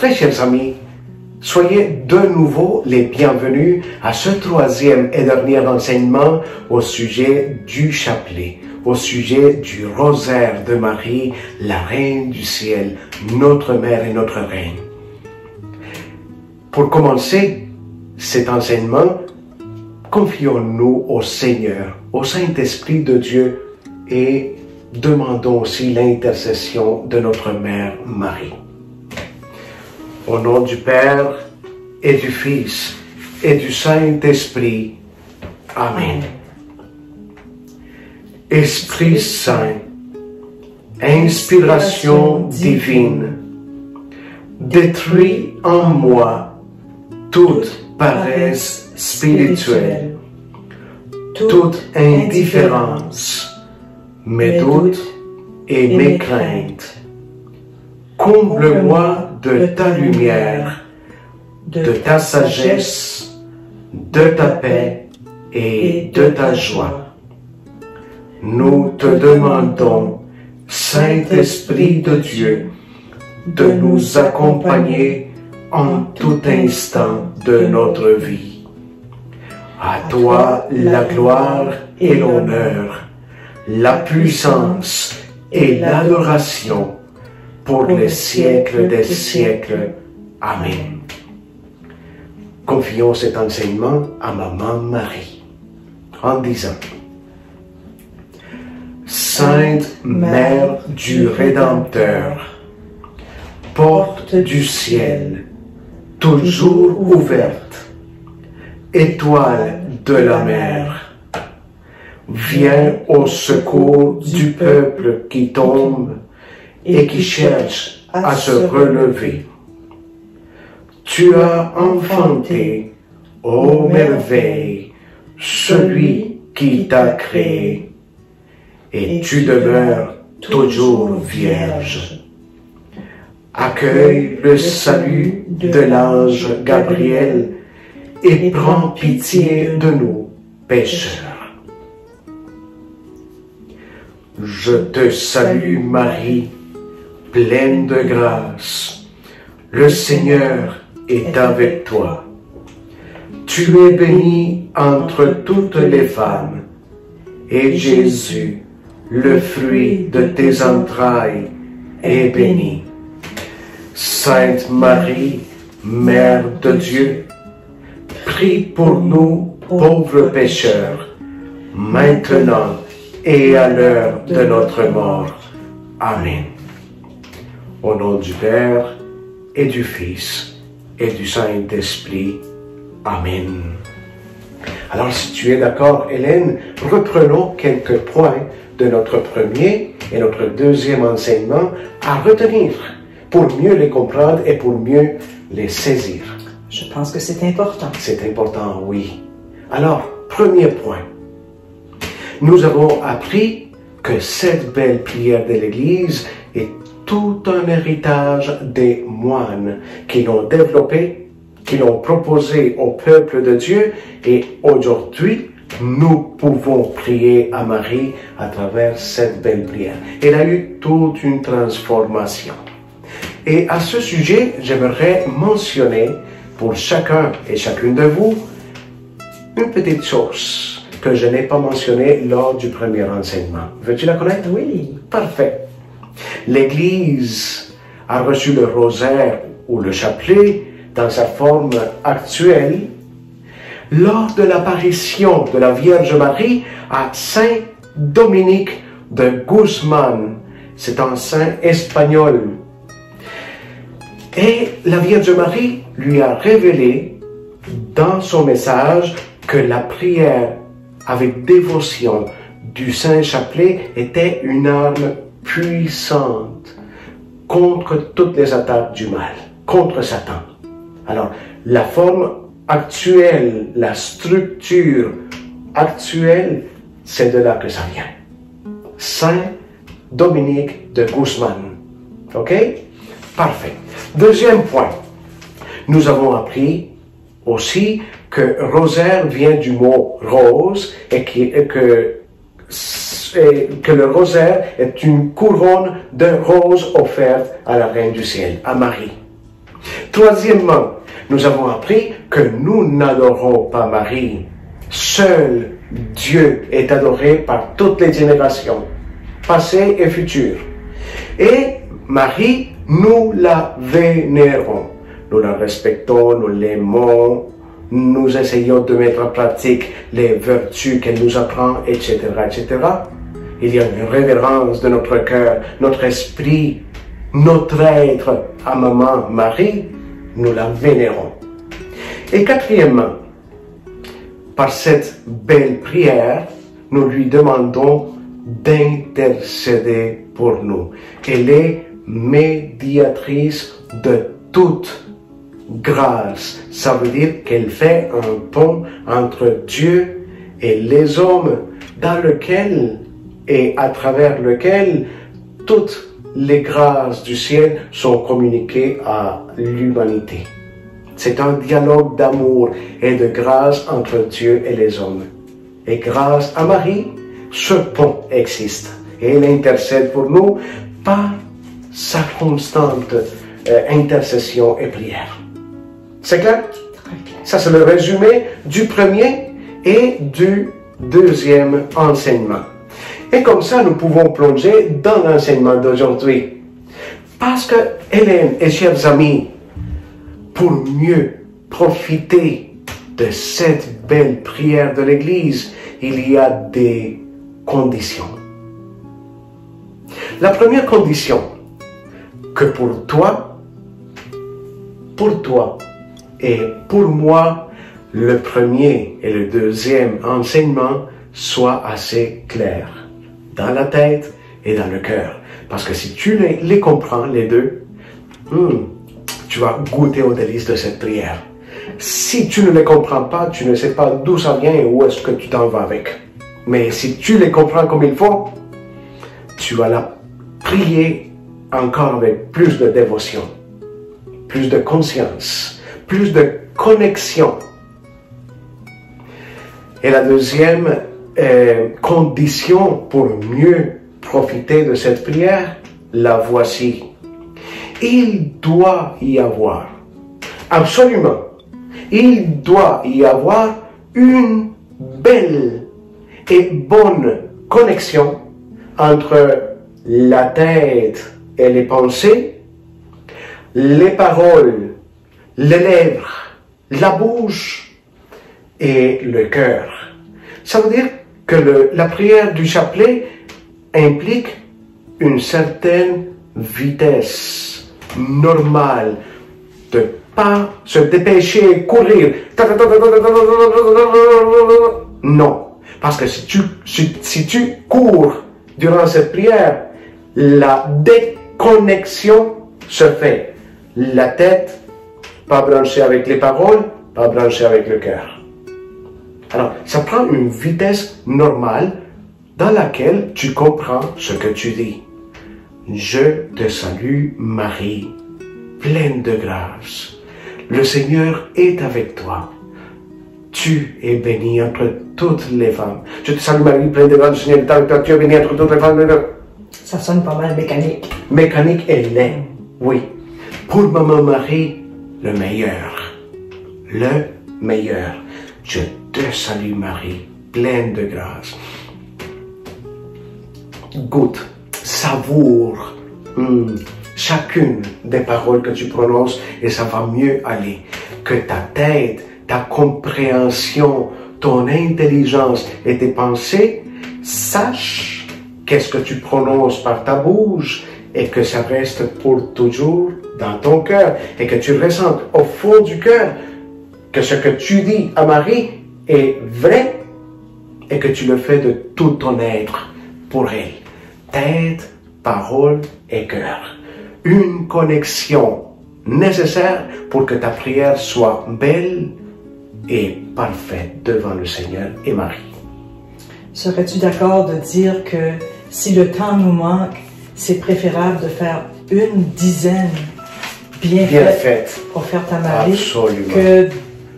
Très chers amis, soyez de nouveau les bienvenus à ce troisième et dernier enseignement au sujet du chapelet, au sujet du rosaire de Marie, la Reine du ciel, notre Mère et notre Reine. Pour commencer cet enseignement, confions-nous au Seigneur, au Saint-Esprit de Dieu et demandons aussi l'intercession de notre Mère Marie. Au nom du Père et du Fils et du Saint-Esprit. Amen. Esprit Saint, inspiration divine, détruis en moi toute paresse spirituelle, toute indifférence, mes doutes et mes craintes. Comble-moi de ta lumière, de ta sagesse, de ta paix et de ta joie. Nous te demandons, Saint-Esprit de Dieu, de nous accompagner en tout instant de notre vie. À toi la gloire et l'honneur, la puissance et l'adoration pour les siècles des siècles. Amen. Confions cet enseignement à Maman Marie en disant: Sainte Mère du Rédempteur, porte du ciel, toujours ouverte, étoile de la mer, viens au secours du peuple qui tombe et qui cherche à se relever. Tu as enfanté, ô merveille, celui qui t'a créé. Et tu demeures toujours vierge. Accueille le salut de l'ange Gabriel et prends pitié de nous, pécheurs. Je te salue Marie, pleine de grâce. Le Seigneur est avec toi. Tu es bénie entre toutes les femmes, et Jésus, le fruit de tes entrailles est béni. Sainte Marie, Mère de Dieu, prie pour nous pauvres pécheurs, maintenant et à l'heure de notre mort. Amen. Au nom du Père et du Fils et du Saint-Esprit. Amen. Alors si tu es d'accord, Hélène, reprenons quelques points de notre premier et notre deuxième enseignement à retenir pour mieux les comprendre et pour mieux les saisir. Je pense que c'est important. C'est important, oui. Alors, premier point. Nous avons appris que cette belle prière de l'Église est tout un héritage des moines qui l'ont développée, qui l'ont proposée au peuple de Dieu, et aujourd'hui, nous pouvons prier à Marie à travers cette belle prière. Elle a eu toute une transformation. Et à ce sujet, j'aimerais mentionner pour chacun et chacune de vous une petite chose que je n'ai pas mentionnée lors du premier enseignement. Veux-tu la connaître? Oui. Parfait. L'Église a reçu le rosaire ou le chapelet dans sa forme actuelle lors de l'apparition de la Vierge Marie à Saint Dominique de Guzmán. C'est un saint espagnol. Et la Vierge Marie lui a révélé dans son message que la prière avec dévotion du Saint Chapelet était une arme puissante contre toutes les attaques du mal, contre Satan. Alors, la forme actuelle, la structure actuelle, c'est de là que ça vient. Saint Dominique de Guzmán. OK? Parfait. Deuxième point. Nous avons appris aussi que rosaire vient du mot rose et que le rosaire est une couronne de roses offerte à la Reine du ciel, à Marie. Troisièmement, nous avons appris que nous n'adorons pas Marie. Seul Dieu est adoré par toutes les générations, passées et futures. Et Marie, nous la vénérons, nous la respectons, nous l'aimons, nous essayons de mettre en pratique les vertus qu'elle nous apprend, etc., etc. Il y a une révérence de notre cœur, notre esprit, notre être à Maman Marie, nous la vénérons. Et quatrièmement, par cette belle prière, nous lui demandons d'intercéder pour nous. Elle est médiatrice de toute grâce. Ça veut dire qu'elle fait un pont entre Dieu et les hommes, dans lequel et à travers lequel toutes les grâces du ciel sont communiquées à l'humanité. C'est un dialogue d'amour et de grâce entre Dieu et les hommes. Et grâce à Marie, ce pont existe. Et elle intercède pour nous par sa constante intercession et prière. C'est clair? Ça, c'est le résumé du premier et du deuxième enseignement. Et comme ça, nous pouvons plonger dans l'enseignement d'aujourd'hui. Parce que, Hélène et chers amis, pour mieux profiter de cette belle prière de l'Église, il y a des conditions. La première condition, que pour toi et pour moi, le premier et le deuxième enseignement soient assez clairs. Dans la tête et dans le cœur. Parce que si tu les comprends, les deux, tu vas goûter aux délices de cette prière. Si tu ne les comprends pas, tu ne sais pas d'où ça vient et où est-ce que tu t'en vas avec. Mais si tu les comprends comme il faut, tu vas la prier encore avec plus de dévotion, plus de conscience, plus de connexion. Et la deuxième condition pour mieux profiter de cette prière, la voici. Il doit y avoir, absolument, il doit y avoir une belle et bonne connexion entre la tête et les pensées, les paroles, les lèvres, la bouche et le cœur. Ça veut dire que la prière du chapelet implique une certaine vitesse normale, de pas se dépêcher, courir. Non, parce que si tu cours durant cette prière, la déconnexion se fait. La tête, pas branchée avec les paroles, pas branchée avec le cœur. Alors, ça prend une vitesse normale dans laquelle tu comprends ce que tu dis. Je te salue, Marie, pleine de grâce. Le Seigneur est avec toi. Tu es bénie entre toutes les femmes. Je te salue, Marie, pleine de grâce. Le Seigneur, tu es bénie entre toutes les femmes. Ça sonne pas mal mécanique. Mécanique et laid, oui. Pour Maman Marie, le meilleur. Le meilleur. Je te salue Marie, pleine de grâce. Goûte, savoure chacune des paroles que tu prononces et ça va mieux aller. Que ta tête, ta compréhension, ton intelligence et tes pensées sachent qu'est-ce que tu prononces par ta bouche et que ça reste pour toujours dans ton cœur et que tu ressentes au fond du cœur que ce que tu dis à Marie est vrai et que tu le fais de tout ton être pour elle. Tête, parole et cœur. Une connexion nécessaire pour que ta prière soit belle et parfaite devant le Seigneur et Marie. Serais-tu d'accord de dire que si le temps nous manque, c'est préférable de faire une dizaine bien faite offerte à Marie que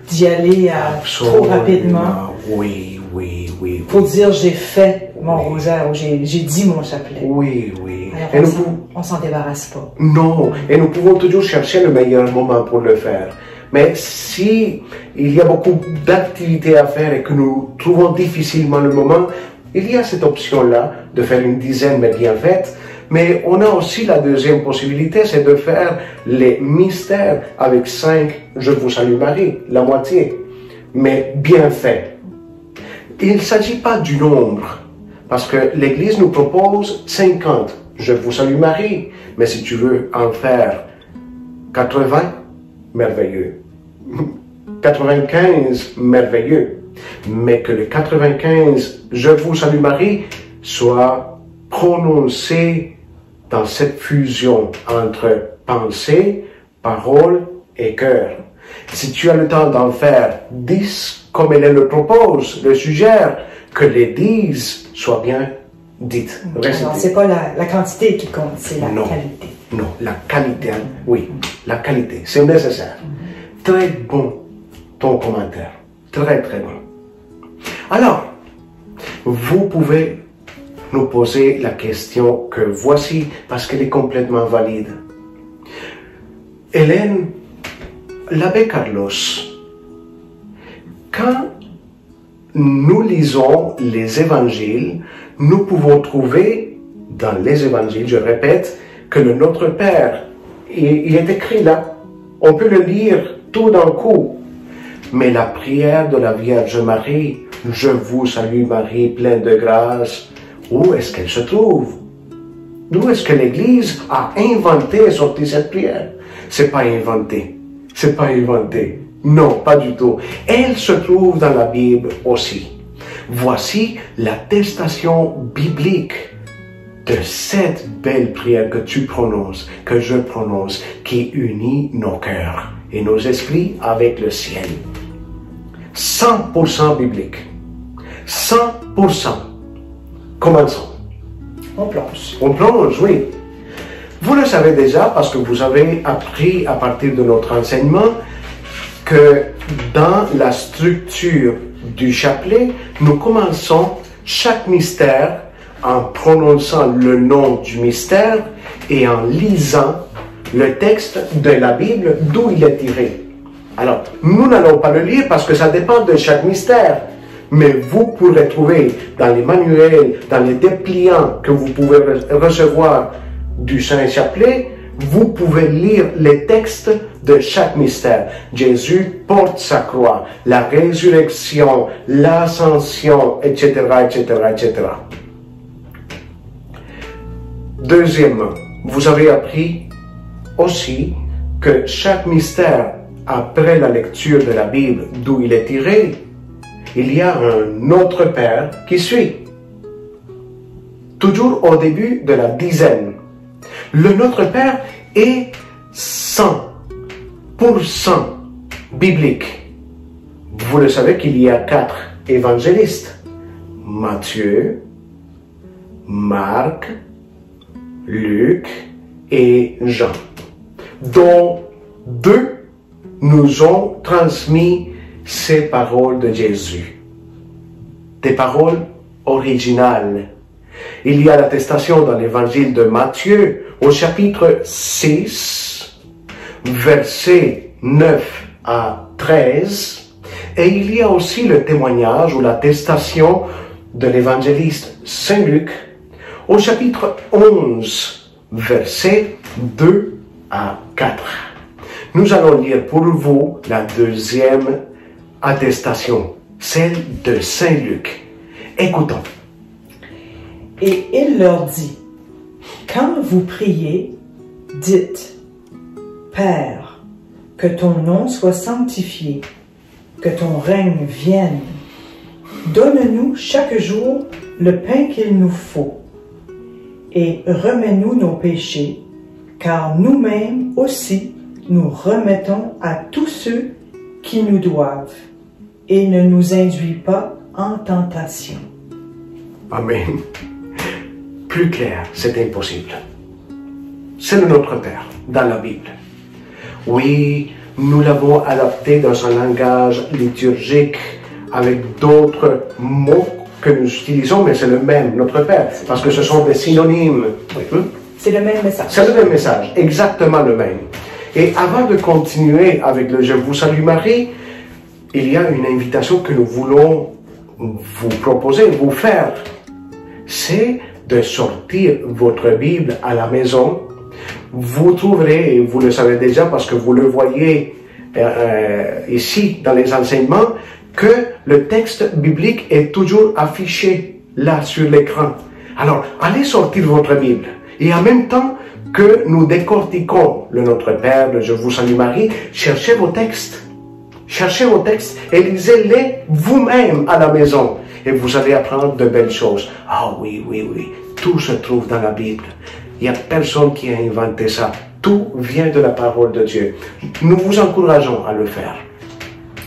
d'y aller trop rapidement. Oui, oui, oui, oui. Pour dire j'ai fait mon rosaire où j'ai dit mon chapelet. Oui, oui. Alors on ne s'en débarrasse pas. Non, et nous pouvons toujours chercher le meilleur moment pour le faire. Mais si il y a beaucoup d'activités à faire et que nous trouvons difficilement le moment, il y a cette option-là de faire une dizaine mais bien faite. Mais on a aussi la deuxième possibilité, c'est de faire les mystères avec 5 « Je vous salue Marie », la moitié, mais bien fait. Il ne s'agit pas du nombre, parce que l'Église nous propose 50 « Je vous salue Marie », mais si tu veux en faire 80, merveilleux. 95, merveilleux. Mais que le 95 « Je vous salue Marie » soit prononcé dans cette fusion entre pensée, parole et cœur. Si tu as le temps d'en faire 10, comme elle le propose, le suggère, que les 10 soient bien dites. C'est pas la quantité qui compte, c'est la qualité. Non, la qualité, hein? Oui, la qualité, c'est nécessaire. Très bon ton commentaire, très bon. Alors, vous pouvez nous poser la question que voici, parce qu'elle est complètement valide. Hélène, l'abbé Carlos, quand nous lisons les évangiles, nous pouvons trouver dans les évangiles, je répète, que le Notre Père, il est écrit là, on peut le lire tout d'un coup, mais la prière de la Vierge Marie, « Je vous salue Marie, pleine de grâce », où est-ce qu'elle se trouve? D'où est-ce que l'Église a inventé et sorti cette prière? C'est pas inventé. C'est pas inventé. Non, pas du tout. Elle se trouve dans la Bible aussi. Voici l'attestation biblique de cette belle prière que tu prononces, que je prononce, qui unit nos cœurs et nos esprits avec le ciel. 100% biblique. 100%. Commençons. On plonge. On plonge, oui. Vous le savez déjà parce que vous avez appris à partir de notre enseignement que dans la structure du chapelet, nous commençons chaque mystère en prononçant le nom du mystère et en lisant le texte de la Bible d'où il est tiré. Alors, nous n'allons pas le lire parce que ça dépend de chaque mystère. Mais vous pourrez trouver dans les manuels, dans les dépliants que vous pouvez recevoir du Saint-Chapelet, vous pouvez lire les textes de chaque mystère. Jésus porte sa croix, la résurrection, l'ascension, etc., etc., etc. Deuxièmement, vous avez appris aussi que chaque mystère, après la lecture de la Bible d'où il est tiré, il y a un autre père qui suit. Toujours au début de la dizaine. Le Notre Père est 100% biblique. Vous le savez qu'il y a 4 évangélistes. Matthieu, Marc, Luc et Jean. Dont 2 nous ont transmis ces paroles de Jésus, des paroles originales. Il y a l'attestation dans l'évangile de Matthieu au chapitre 6, versets 9 à 13, et il y a aussi le témoignage ou l'attestation de l'évangéliste Saint Luc au chapitre 11, versets 2 à 4. Nous allons lire pour vous la deuxième attestation, celle de Saint Luc. Écoutons. Et il leur dit, quand vous priez, dites, Père, que ton nom soit sanctifié, que ton règne vienne. Donne-nous chaque jour le pain qu'il nous faut, et remets-nous nos péchés, car nous-mêmes aussi, nous remettons à tous ceux qui nous doivent. Et ne nous induit pas en tentation. Amen. Plus clair, c'est impossible. C'est le Notre Père dans la Bible. Oui, nous l'avons adapté dans un langage liturgique avec d'autres mots que nous utilisons, mais c'est le même, notre Père, parce que ce sont des synonymes. C'est le même message. C'est le même message, exactement le même. Et avant de continuer avec le « Je vous salue Marie », il y a une invitation que nous voulons vous proposer, vous faire. C'est de sortir votre Bible à la maison. Vous trouverez, et vous le savez déjà parce que vous le voyez ici dans les enseignements, que le texte biblique est toujours affiché là sur l'écran. Alors, allez sortir votre Bible. Et en même temps que nous décortiquons le Notre Père, le Je vous salue Marie, cherchez vos textes. Cherchez vos textes et lisez-les vous-même à la maison. Et vous allez apprendre de belles choses. Ah oui, oui, oui, tout se trouve dans la Bible. Il n'y a personne qui a inventé ça. Tout vient de la parole de Dieu. Nous vous encourageons à le faire.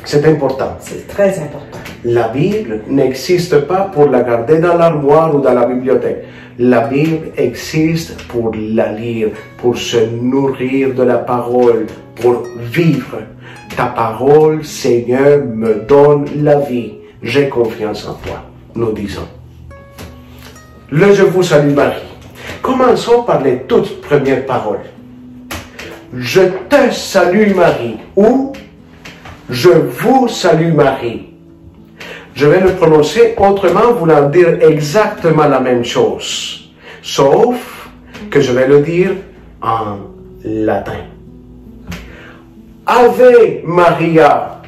C'est important. C'est très important. La Bible n'existe pas pour la garder dans l'armoire ou dans la bibliothèque. La Bible existe pour la lire, pour se nourrir de la parole, pour vivre. Ta parole, Seigneur, me donne la vie. J'ai confiance en toi, nous disons. Le Je vous salue Marie. Commençons par les toutes premières paroles. Je te salue Marie ou je vous salue Marie. Je vais le prononcer autrement, voulant dire exactement la même chose. Sauf que je vais le dire en latin. Ave Maria.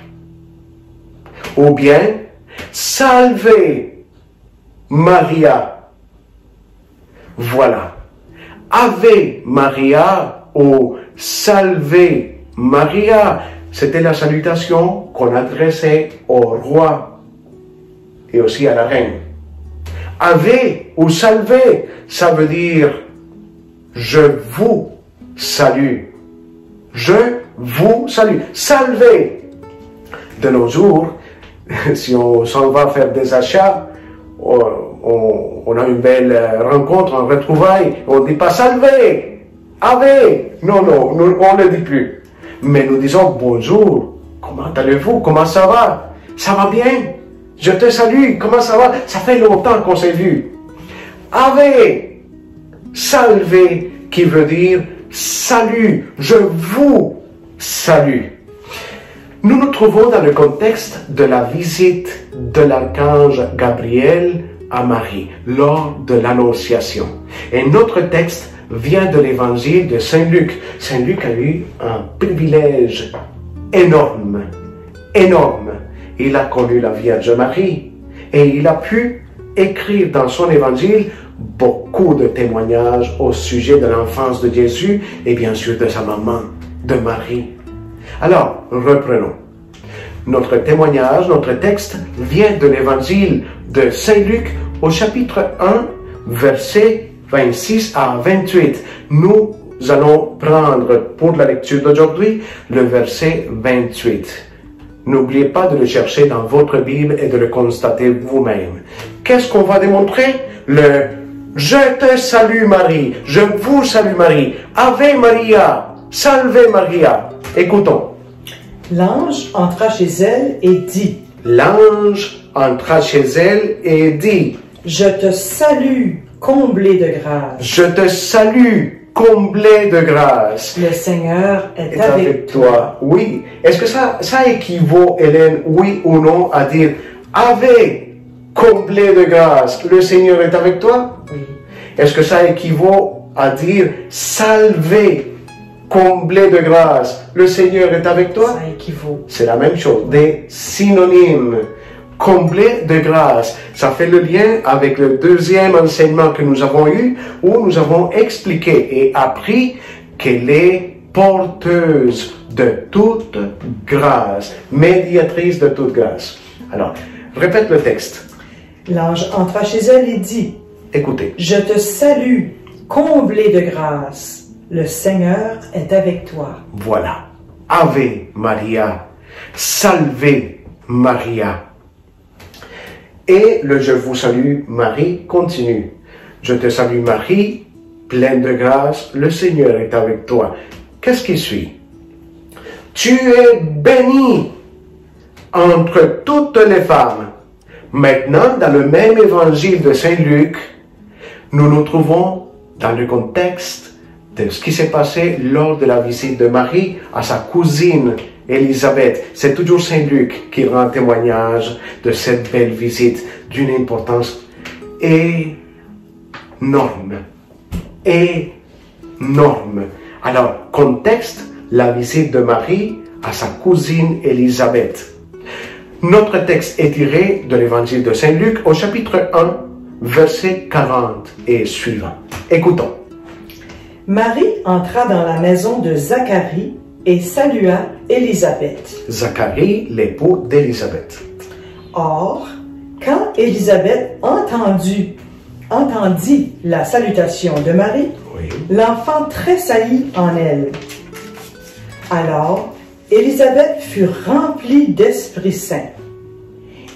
Ou bien Salve Maria. Voilà. Ave Maria ou Salve Maria, c'était la salutation qu'on adressait au roi et aussi à la reine. Ave ou Salve, ça veut dire je vous salue. Je vous salue. Salve. De nos jours, si on s'en va faire des achats, on a une belle rencontre, un retrouvaille, on ne dit pas « Salve !»« Ave !» Non, non, on ne le dit plus. Mais nous disons « Bonjour, comment allez-vous? Comment ça va? Ça va bien? Je te salue, comment ça va? Ça fait longtemps qu'on s'est vu. » « Ave !» !»« Salve !» qui veut dire « Salut !»« Je vous salue !» Nous nous trouvons dans le contexte de la visite de l'archange Gabriel à Marie lors de l'Annonciation. Et notre texte vient de l'évangile de Saint Luc. Saint Luc a eu un privilège énorme, énorme. Il a connu la Vierge Marie et il a pu écrire dans son évangile beaucoup de témoignages au sujet de l'enfance de Jésus et bien sûr de sa maman, de Marie. Alors, reprenons. Notre témoignage, notre texte vient de l'évangile de Saint Luc au chapitre 1, versets 26 à 28. Nous allons prendre pour la lecture d'aujourd'hui le verset 28. N'oubliez pas de le chercher dans votre Bible et de le constater vous-même. Qu'est-ce qu'on va démontrer? Le « Je te salue Marie »,« Je vous salue Marie »,« Ave Maria », « Salve Maria ». Écoutons. L'ange entra chez elle et dit. L'ange entra chez elle et dit. Je te salue, comblée de grâce. Je te salue, comblée de grâce. Le Seigneur est avec toi. Oui. Est-ce que ça équivaut, Hélène, oui ou non, à dire Ave, comblée de grâce. Le Seigneur est avec toi? Oui. Est-ce que ça équivaut à dire Salve, comblé de grâce, le Seigneur est avec toi? Ça équivaut. C'est la même chose, des synonymes. Comblé de grâce, ça fait le lien avec le deuxième enseignement que nous avons eu, où nous avons expliqué et appris qu'elle est porteuse de toute grâce, médiatrice de toute grâce. Alors, répète le texte. L'ange entra chez elle et dit, écoutez, je te salue, comblé de grâce. Le Seigneur est avec toi. Voilà. Ave Maria. Salve Maria. Et le Je vous salue Marie continue. Je te salue Marie, pleine de grâce, le Seigneur est avec toi. Qu'est-ce qui suit? Tu es bénie entre toutes les femmes. Maintenant, dans le même évangile de Saint-Luc, nous nous trouvons dans le contexte de ce qui s'est passé lors de la visite de Marie à sa cousine Élisabeth. C'est toujours Saint-Luc qui rend témoignage de cette belle visite d'une importance énorme. Énorme. Alors, contexte, la visite de Marie à sa cousine Élisabeth. Notre texte est tiré de l'évangile de Saint-Luc au chapitre 1, verset 40 et suivant. Écoutons. Marie entra dans la maison de Zacharie et salua Élisabeth. Zacharie, l'époux d'Élisabeth. Or, quand Élisabeth entendit la salutation de Marie, oui, l'enfant tressaillit en elle. Alors, Élisabeth fut remplie d'Esprit Saint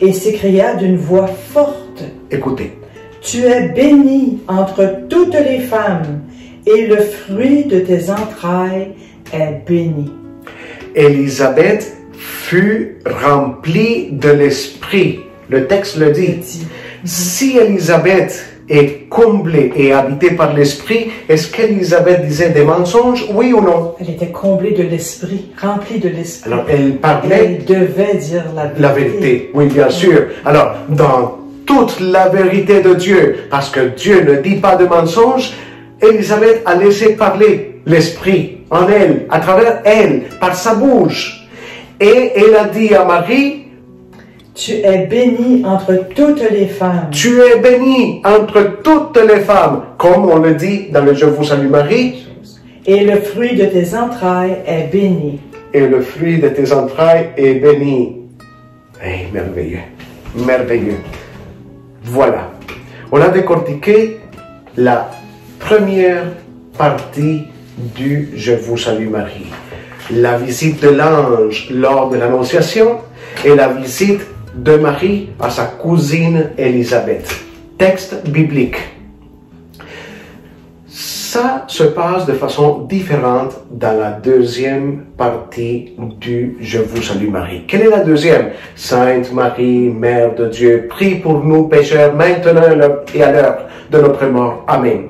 et s'écria d'une voix forte. Écoutez. Tu es bénie entre toutes les femmes et le fruit de tes entrailles est béni. Élisabeth fut remplie de l'Esprit. Le texte le dit. Si Élisabeth est comblée et habitée par l'Esprit, est-ce qu'Élisabeth disait des mensonges, oui ou non? Elle était comblée de l'Esprit, remplie de l'Esprit. Alors, elle parlait... Elle devait dire la vérité. La vérité, oui, bien sûr. Alors, dans toute la vérité de Dieu, parce que Dieu ne dit pas de mensonges, Élisabeth a laissé parler l'Esprit en elle, à travers elle, par sa bouche. Et elle a dit à Marie... Tu es bénie entre toutes les femmes. Tu es bénie entre toutes les femmes, comme on le dit dans le Je vous salue Marie. Et le fruit de tes entrailles est béni. Et le fruit de tes entrailles est béni. Hey, merveilleux, merveilleux. Voilà, on a décortiqué la première partie du Je vous salue Marie. La visite de l'ange lors de l'Annonciation et la visite de Marie à sa cousine Élisabeth. Texte biblique. Ça se passe de façon différente dans la deuxième partie du Je vous salue Marie. Quelle est la deuxième? Sainte Marie, Mère de Dieu, prie pour nous pécheurs, maintenant et à l'heure de notre mort. Amen.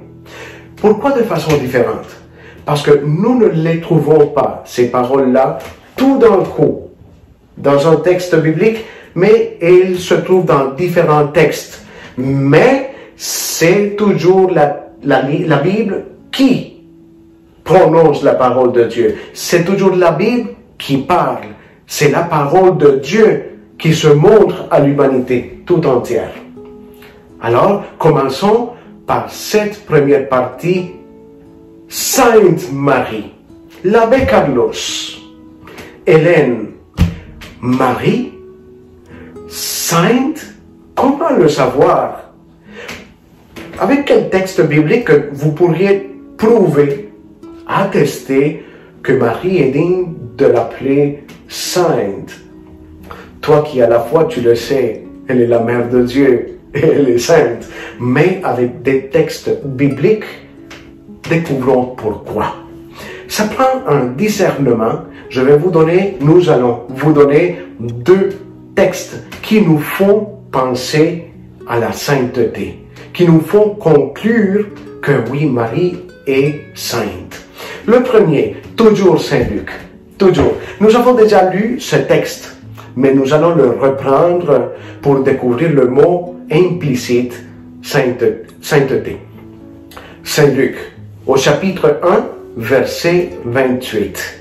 Pourquoi de façon différente? Parce que nous ne les trouvons pas, ces paroles-là, tout d'un coup, dans un texte biblique, mais ils se trouvent dans différents textes. Mais c'est toujours la Bible qui prononce la parole de Dieu. C'est toujours la Bible qui parle. C'est la parole de Dieu qui se montre à l'humanité tout entière. Alors, commençons par cette première partie. Sainte Marie, l'abbé Carlos, Hélène, Marie, sainte, comment le savoir? Avec quel texte biblique vous pourriez prouver, attester que Marie est digne de l'appeler sainte? Toi qui as la foi, tu le sais, elle est la mère de Dieu, elle est sainte. Mais avec des textes bibliques, découvrons pourquoi. Ça prend un discernement. Je vais vous donner, nous allons vous donner deux textes qui nous font penser à la sainteté, qui nous font conclure que oui, Marie est sainte. Le premier, toujours Saint-Luc, toujours. Nous avons déjà lu ce texte, mais nous allons le reprendre pour découvrir le mot implicite, sainteté. Saint-Luc, au chapitre 1, verset 28.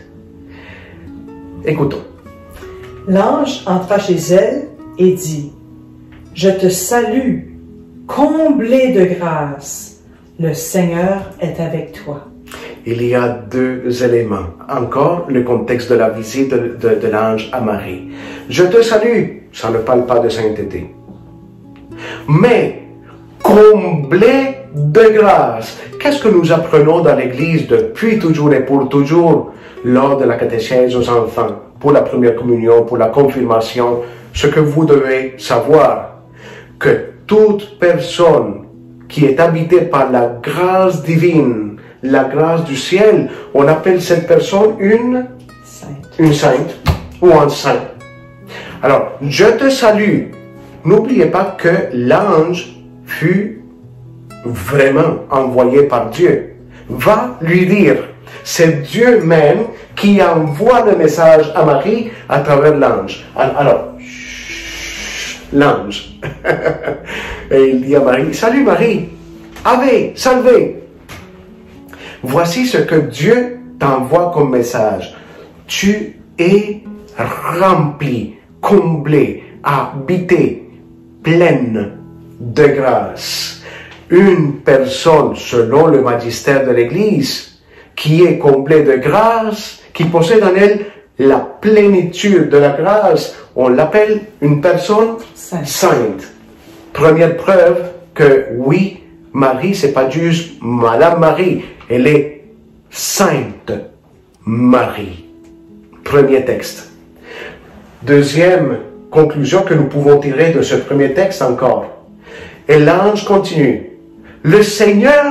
Écoutons. L'ange entra chez elle et dit, « Je te salue, comblée de grâce, le Seigneur est avec toi. » Il y a deux éléments. Encore le contexte de la visite de l'ange à Marie. « Je te salue », ça ne parle pas de sainteté. Mais, « comblée de grâce », qu'est-ce que nous apprenons dans l'Église depuis toujours et pour toujours? Lors de la catéchèse aux enfants, pour la première communion, pour la confirmation, ce que vous devez savoir, que toute personne qui est habitée par la grâce divine, la grâce du ciel, on appelle cette personne une sainte, ou un saint. Alors, je te salue, N'oubliez pas que l'ange fut vraiment envoyé par Dieu. Va lui dire, c'est Dieu même qui envoie le message à Marie à travers l'ange. Alors, l'ange. Et il dit à Marie, « Salut Marie, Ave, salve. Voici ce que Dieu t'envoie comme message. Tu es remplie, comblée, habitée, pleine de grâce. Une personne, selon le magistère de l'Église, qui est comblée de grâce, qui possède en elle la plénitude de la grâce, on l'appelle une personne sainte. Première preuve que oui, Marie, c'est pas juste Madame Marie, elle est Sainte Marie. Premier texte. Deuxième conclusion que nous pouvons tirer de ce premier texte encore. Et l'ange continue. Le Seigneur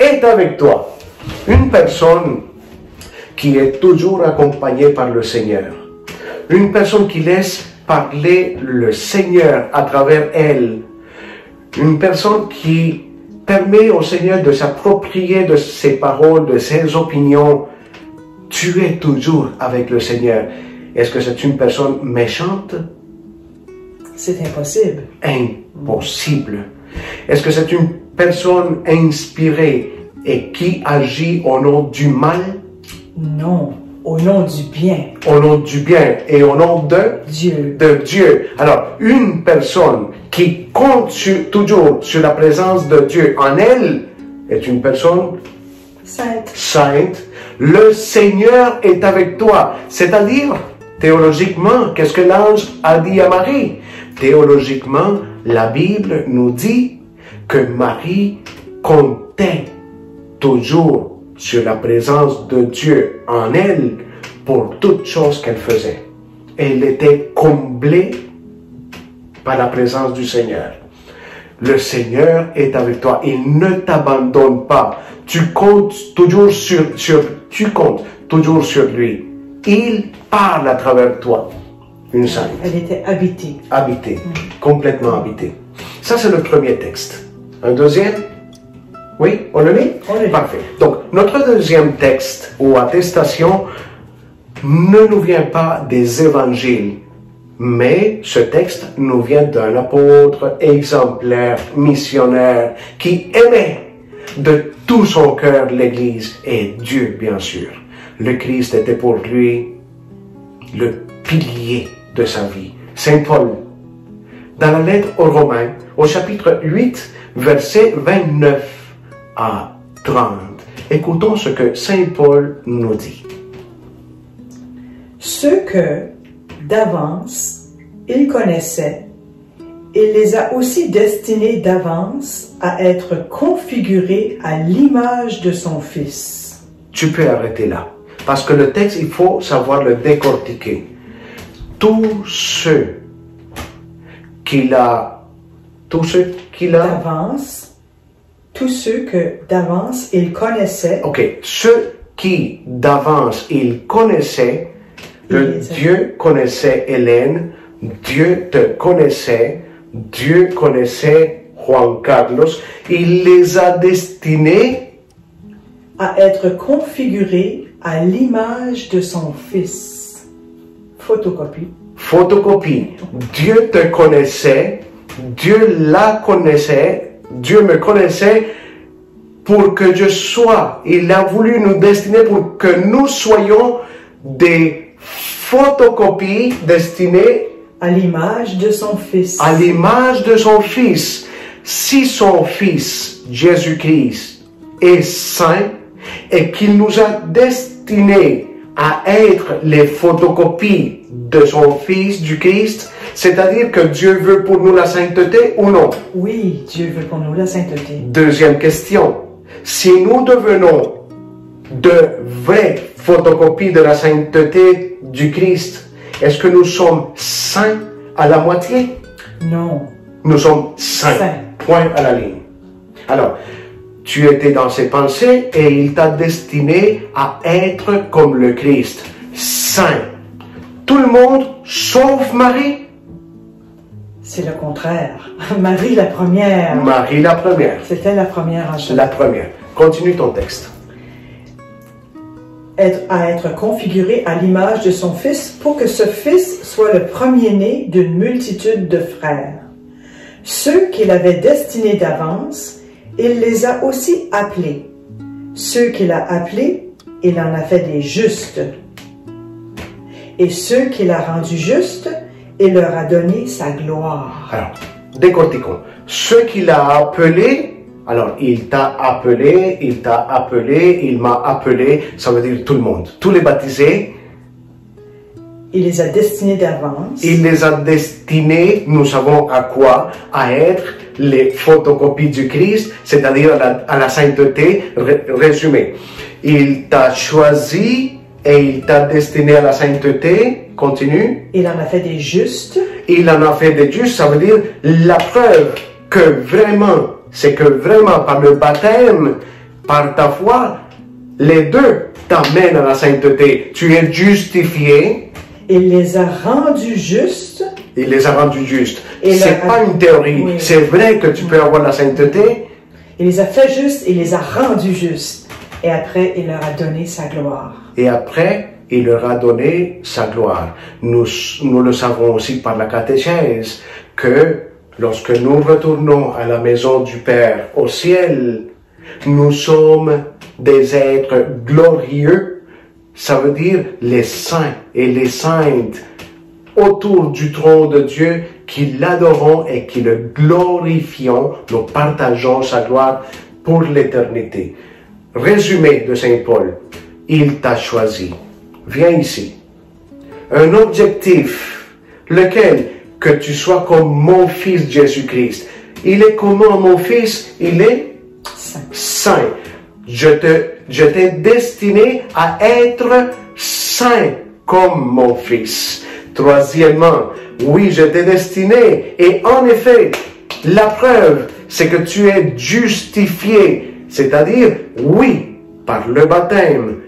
est avec toi. Une personne qui est toujours accompagnée par le Seigneur. Une personne qui laisse parler le Seigneur à travers elle. Une personne qui permet au Seigneur de s'approprier de ses paroles, de ses opinions. Tu es toujours avec le Seigneur. Est-ce que c'est une personne méchante? C'est impossible. Impossible. Est-ce que c'est une personne inspirée et qui agit au nom du mal? Non, au nom du bien. Au nom du bien et au nom de Dieu. De Dieu. Alors, une personne qui compte toujours sur la présence de Dieu en elle est une personne sainte. Sainte. Le Seigneur est avec toi. C'est-à-dire, théologiquement, qu'est-ce que l'ange a dit à Marie? Théologiquement, la Bible nous dit que Marie comptait toujours sur la présence de Dieu en elle pour toute chose qu'elle faisait. Elle était comblée par la présence du Seigneur. Le Seigneur est avec toi. Il ne t'abandonne pas. Tu comptes toujours sur lui. Il parle à travers toi. Une sainte. Elle était habitée. Habitée. Mmh. Complètement habitée. Ça, c'est le premier texte. Un deuxième? Oui? On le lit? On le lit. Parfait. Donc, notre deuxième texte ou attestation ne nous vient pas des évangiles. Mais ce texte nous vient d'un apôtre exemplaire, missionnaire, qui aimait de tout son cœur l'Église et Dieu, bien sûr. Le Christ était pour lui le pilier de sa vie. Saint Paul, dans la lettre aux Romains, au chapitre 8, versets 29 à 30, écoutons ce que Saint Paul nous dit. Ce que d'avance, il connaissait. Il les a aussi destinés d'avance à être configurés à l'image de son Fils. Tu peux arrêter là, parce que le texte, il faut savoir le décortiquer. Tous ceux que d'avance, il connaissait. Ok, ceux qui d'avance, il connaissait. Dieu connaissait Hélène, Dieu te connaissait, Dieu connaissait Juan Carlos. Il les a destinés à être configurés à l'image de son Fils. Photocopie. Photocopie. Dieu te connaissait, Dieu la connaissait, Dieu me connaissait. Pour que je sois, il a voulu nous destiner pour que nous soyons des photocopie destinée à l'image de son Fils. À l'image de son Fils. Si son Fils, Jésus-Christ, est saint et qu'il nous a destinés à être les photocopies de son Fils, du Christ, c'est-à-dire que Dieu veut pour nous la sainteté ou non? Oui, Dieu veut pour nous la sainteté. Deuxième question. Si nous devenons de vraies photocopies de la sainteté du Christ, est-ce que nous sommes saints à la moitié? Non. Nous sommes saints. Point à la ligne. Alors, tu étais dans ses pensées et il t'a destiné à être comme le Christ, saint. Tout le monde, sauf Marie, C'est le contraire. Marie la première. Marie la première. C'était la première en Jésus. La première. Continue ton texte. À être configurée à l'image de son fils pour que ce fils soit le premier-né d'une multitude de frères. Ceux qu'il avait destinés d'avance, il les a aussi appelés. Ceux qu'il a appelés, il en a fait des justes. Et ceux qu'il a rendus justes, il leur a donné sa gloire. Alors, décortiquons. Ceux qu'il a appelés, alors, il t'a appelé, il t'a appelé, il m'a appelé, ça veut dire tout le monde. Tous les baptisés. Il les a destinés d'avance. Il les a destinés, nous savons à quoi? À être les photocopies du Christ, c'est-à-dire à la sainteté résumée. Il t'a choisi et il t'a destiné à la sainteté. Continue. Il en a fait des justes. Il en a fait des justes, ça veut dire la preuve que vraiment... c'est que vraiment, par le baptême, par ta foi, les deux t'amènent à la sainteté. Tu es justifié. Il les a rendus justes. Il les a rendus justes. C'est pas une théorie. Oui. C'est vrai que tu peux avoir la sainteté. Il les a fait justes, il les a rendus justes. Et après, il leur a donné sa gloire. Et après, il leur a donné sa gloire. Nous le savons aussi par la catéchèse que... lorsque nous retournons à la maison du Père au ciel, nous sommes des êtres glorieux. Ça veut dire les saints et les saintes autour du trône de Dieu qui l'adorons et qui le glorifions, nous partageons sa gloire pour l'éternité. Résumé de Saint Paul, il t'a choisi. Viens ici. Un objectif, lequel? Que tu sois comme mon fils Jésus-Christ. Il est comment mon fils? Il est saint. Saint. Je t'ai destiné à être saint comme mon fils. Troisièmement, oui, je t'ai destiné. Et en effet, la preuve, c'est que tu es justifié. C'est-à-dire, oui, par le baptême,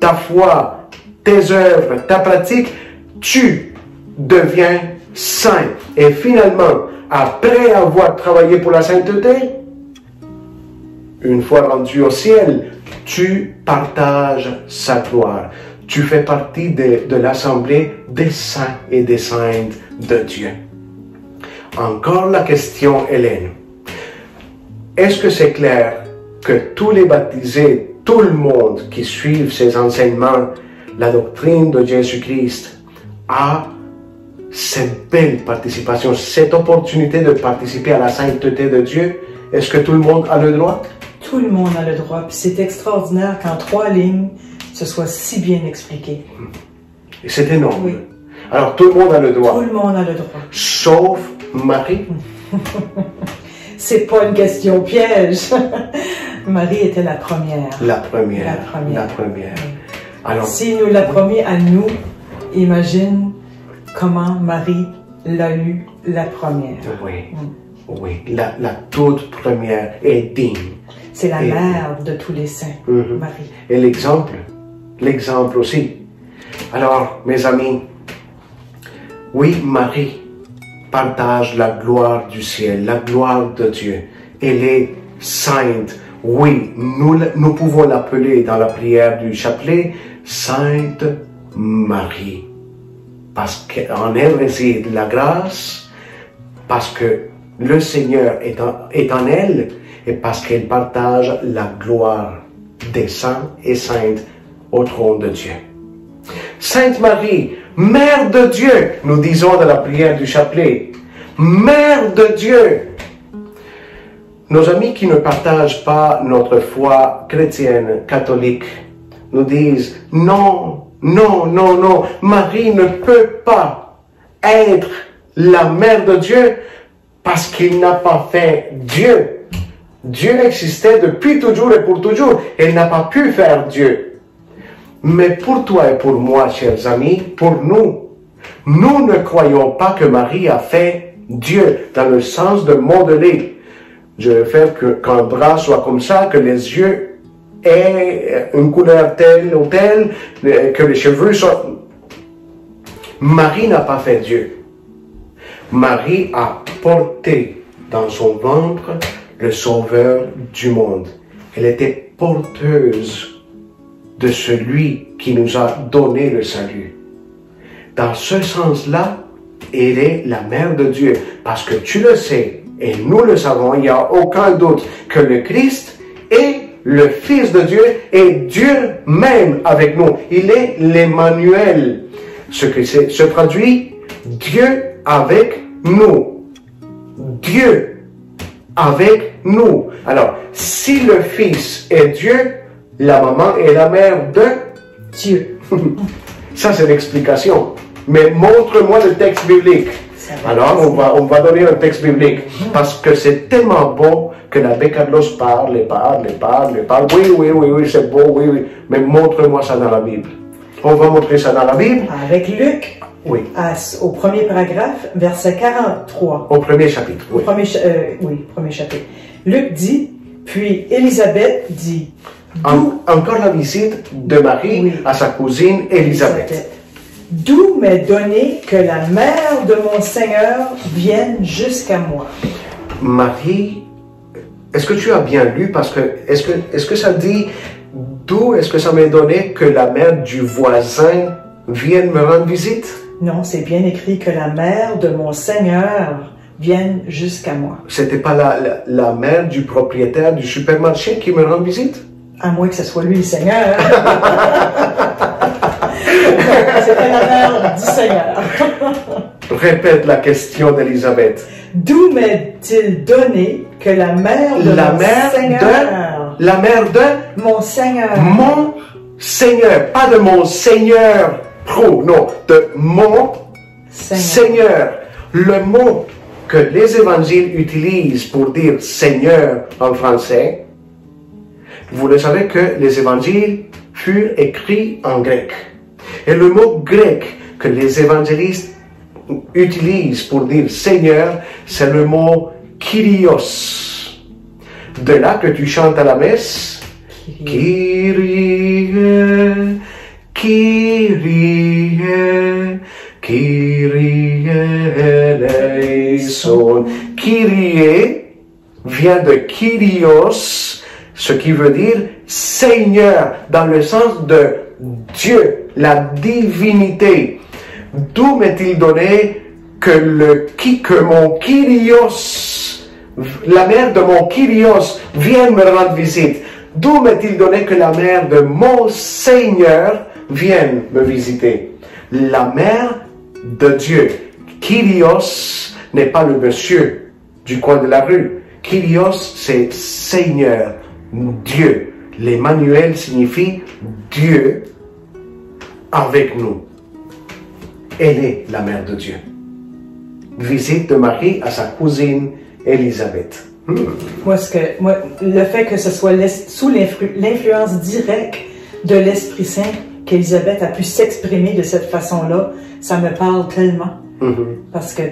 ta foi, tes œuvres, ta pratique, tu deviens saint. Et finalement, après avoir travaillé pour la sainteté, une fois rendu au ciel, tu partages sa gloire. Tu fais partie de l'assemblée des saints et des saintes de Dieu. Encore la question, Hélène. Est-ce que c'est clair que tous les baptisés, tout le monde qui suivent ces enseignements, la doctrine de Jésus-Christ, a cette belle participation, cette opportunité de participer à la sainteté de Dieu? Est-ce que tout le monde a le droit? Tout le monde a le droit. Puis c'est extraordinaire qu'en 3 lignes, ce soit si bien expliqué. C'est énorme. Oui. Alors tout le monde a le droit. Tout le monde a le droit. Sauf Marie. C'est pas une question piège. Marie était la première. La première. La première. La première. Oui. Alors, s'il nous l'a promis à nous, imagine... comment Marie l'a eu la première. Oui, oui, la toute première est digne. C'est la mère de tous les saints, Marie. Et l'exemple aussi. Alors, mes amis, oui, Marie partage la gloire du ciel, la gloire de Dieu. Elle est sainte. Oui, nous pouvons l'appeler dans la prière du chapelet, Sainte Marie. Parce qu'en elle réside la grâce, parce que le Seigneur est en elle, et parce qu'elle partage la gloire des saints et saintes au trône de Dieu. Sainte Marie, Mère de Dieu, nous disons dans la prière du chapelet, Mère de Dieu. Nos amis qui ne partagent pas notre foi chrétienne, catholique, nous disent non, non, non, non, Marie ne peut pas être la mère de Dieu parce qu'il n'a pas fait Dieu. Dieu existait depuis toujours et pour toujours. Elle n'a pas pu faire Dieu. Mais pour toi et pour moi, chers amis, pour nous ne croyons pas que Marie a fait Dieu dans le sens de modeler. Je veux faire qu'un bras soit comme ça, que les yeux et une couleur telle ou telle, que les cheveux sont... Marie n'a pas fait Dieu. Marie a porté dans son ventre le Sauveur du monde. Elle était porteuse de celui qui nous a donné le salut. Dans ce sens-là, elle est la Mère de Dieu, parce que tu le sais, et nous le savons, il n'y a aucun doute que le Christ est le Fils de Dieu et Dieu même avec nous. Il est l'Emmanuel, ce qui se traduit Dieu avec nous. Dieu avec nous. Alors, si le Fils est Dieu, la maman est la mère de Dieu. Ça, c'est l'explication. Mais montre-moi le texte biblique. Alors, on va donner un texte biblique, parce que c'est tellement beau que l'abbé Carlos parle. Oui, c'est beau, oui. Mais montre-moi ça dans la Bible. On va montrer ça dans la Bible. Avec Luc, oui. Au premier paragraphe, verset 43. Au premier chapitre, oui. Premier chapitre. Luc dit, puis Élisabeth dit... Encore la visite de Marie à sa cousine Élisabeth. D'où m'est donné que la mère de mon Seigneur vienne jusqu'à moi. Marie, est-ce que tu as bien lu? Parce que, est-ce que ça dit, d'où est-ce que ça m'est donné que la mère du voisin vienne me rendre visite? Non, c'est bien écrit que la mère de mon Seigneur vienne jusqu'à moi. C'était pas la mère du propriétaire du supermarché qui me rend visite? À moins que ce soit lui le Seigneur. C'était la mère du Seigneur. Répète la question d'Élisabeth. D'où m'est-il donné que la mère de mon Seigneur. Mon Seigneur. Pas de mon Seigneur pro, non. De mon Seigneur. Le mot que les évangiles utilisent pour dire Seigneur en français, vous le savez que les évangiles furent écrits en grec. Et le mot grec que les évangélistes utilisent pour dire Seigneur, c'est le mot Kyrios. De là que tu chantes à la messe, Kyrie, Kyrie, Kyrie eleison. Kyrie vient de Kyrios, ce qui veut dire Seigneur, dans le sens de Dieu, la divinité. D'où m'est-il donné que mon Kyrios, la mère de mon Kyrios, vienne me rendre visite? D'où m'est-il donné que la mère de mon Seigneur vienne me visiter? La mère de Dieu. Kyrios n'est pas le monsieur du coin de la rue. Kyrios, c'est Seigneur, Dieu. L'Emmanuel signifie Dieu avec nous. Elle est la mère de Dieu. Visite de Marie à sa cousine Élisabeth. Moi, le fait que ce soit sous l'influence directe de l'Esprit Saint qu'Élisabeth a pu s'exprimer de cette façon-là, ça me parle tellement. Parce que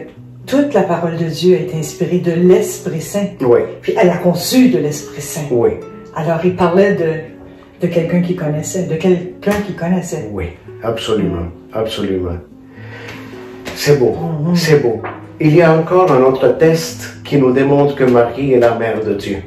toute la parole de Dieu est inspirée de l'Esprit Saint. Oui. Puis elle a conçu de l'Esprit Saint. Oui. Alors il parlait de quelqu'un qui connaissait, Oui, absolument, absolument. C'est beau, c'est beau. Il y a encore un autre test qui nous démontre que Marie est la mère de Dieu.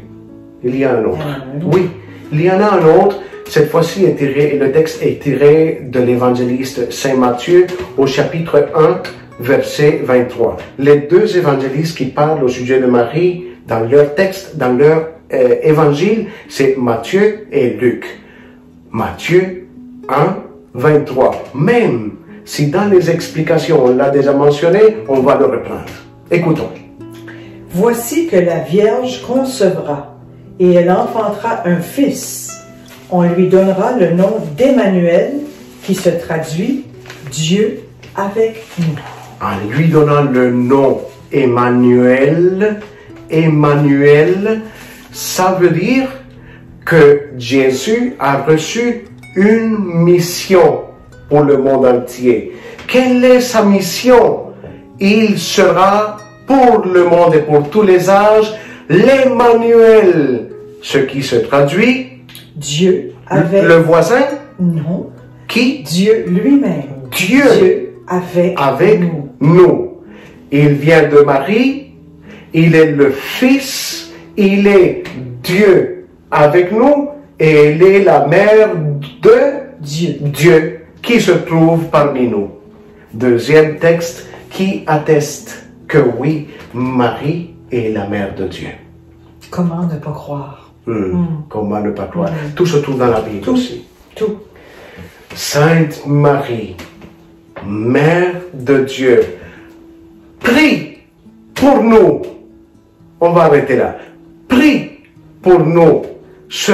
Il y a un autre. Oui, il y en a un autre. Cette fois-ci, le texte est tiré de l'évangéliste Saint Matthieu au chapitre 1, verset 23. Les deux évangélistes qui parlent au sujet de Marie, dans leur texte, dans leur évangile, c'est Matthieu et Luc. Matthieu 1, 23. Même si dans les explications, on l'a déjà mentionné, on va le reprendre. Écoutons. Voici que la Vierge concevra, et elle enfantera un fils. On lui donnera le nom d'Emmanuel, qui se traduit Dieu avec nous. En lui donnant le nom Emmanuel, Emmanuel, ça veut dire que Jésus a reçu une mission pour le monde entier. Quelle est sa mission? Il sera pour le monde et pour tous les âges l'Emmanuel, ce qui se traduit Dieu avec le voisin. Non. Qui? Dieu lui-même. Dieu avec nous. Il vient de Marie, il est le Fils, il est Dieu avec nous et il est la mère de Dieu, Dieu qui se trouve parmi nous. Deuxième texte qui atteste que oui, Marie est la mère de Dieu. Comment ne pas croire? Comment ne pas croire? Tout se trouve dans la Bible aussi. Tout. Sainte Marie, Mère de Dieu, prie pour nous. On va arrêter là. Prie pour nous. Ce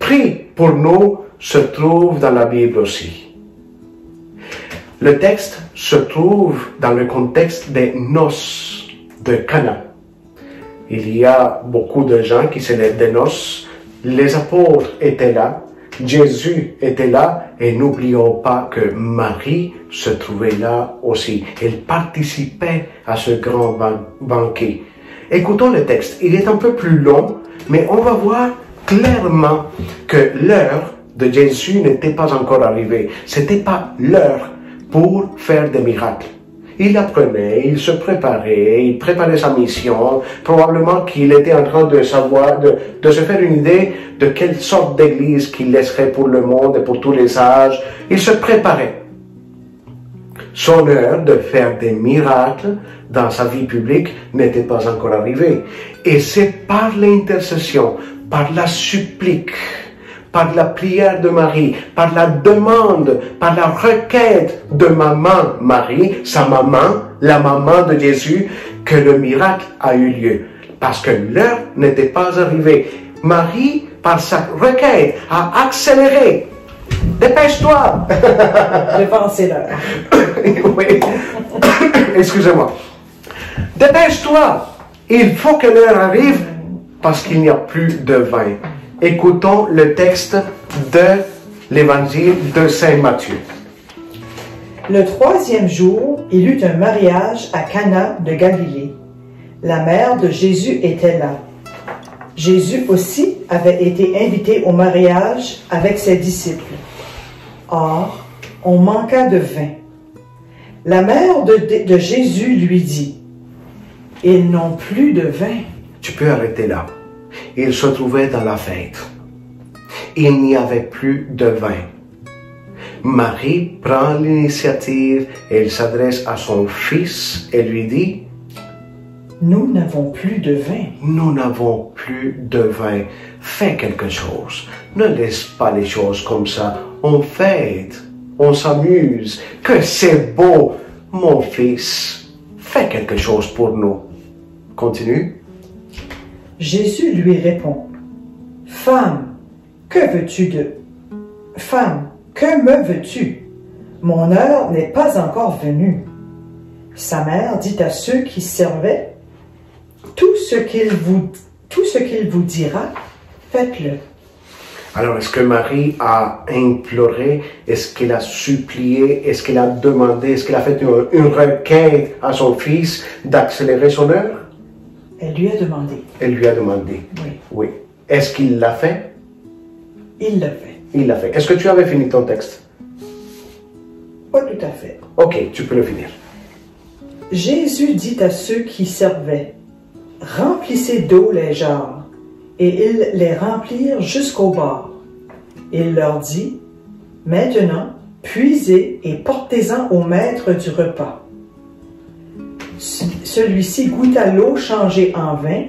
prie pour nous se trouve dans la Bible aussi. Le texte se trouve dans le contexte des noces de Cana. Il y a beaucoup de gens qui célèbrent des noces. Les apôtres étaient là. Jésus était là et n'oublions pas que Marie se trouvait là aussi. Elle participait à ce grand banquet. Écoutons le texte. Il est un peu plus long, mais on va voir clairement que l'heure de Jésus n'était pas encore arrivée. C'était pas l'heure pour faire des miracles. Il apprenait, il se préparait, il préparait sa mission. Probablement qu'il était en train de savoir, de se faire une idée de quelle sorte d'église qu'il laisserait pour le monde et pour tous les âges. Il se préparait. Son heure de faire des miracles dans sa vie publique n'était pas encore arrivée. Et c'est par l'intercession, par la supplique, par la prière de Marie, par la demande, par la requête de maman Marie, sa maman, la maman de Jésus, que le miracle a eu lieu. Parce que l'heure n'était pas arrivée. Marie, par sa requête, a accéléré. Dépêche-toi! J'ai pensé l'heure. Oui. Excusez-moi. Dépêche-toi! Il faut que l'heure arrive parce qu'il n'y a plus de vin. Écoutons le texte de l'évangile de Saint Matthieu. Le troisième jour, il eut un mariage à Cana de Galilée. La mère de Jésus était là. Jésus aussi avait été invité au mariage avec ses disciples. Or, on manqua de vin. La mère de Jésus lui dit, « Ils n'ont plus de vin. » Tu peux arrêter là. Il se trouvait dans la fête. Il n'y avait plus de vin. Marie prend l'initiative, elle s'adresse à son fils et lui dit, « Nous n'avons plus de vin. »« Nous n'avons plus de vin. Fais quelque chose. Ne laisse pas les choses comme ça. On fête, on s'amuse. Que c'est beau. Mon fils, fais quelque chose pour nous. » Continue. Jésus lui répond, « Femme, que veux-tu de... Femme, que me veux-tu? Mon heure n'est pas encore venue. » Sa mère dit à ceux qui servaient, « Tout ce qu'il vous dira, faites-le. » Alors, est-ce que Marie a imploré? Est-ce qu'elle a supplié? Est-ce qu'elle a demandé? Est-ce qu'elle a fait une requête à son fils d'accélérer son heure? Elle lui a demandé. Elle lui a demandé. Oui. Oui. Est-ce qu'il l'a fait? Il l'a fait. Il l'a fait. Est-ce que tu avais fini ton texte? Pas tout à fait. Ok, tu peux le finir. Jésus dit à ceux qui servaient, « Remplissez d'eau les jarres. » Et ils les remplirent jusqu'au bord. Il leur dit, « Maintenant, puisez et portez-en au maître du repas. » Celui-ci goûta l'eau changée en vin.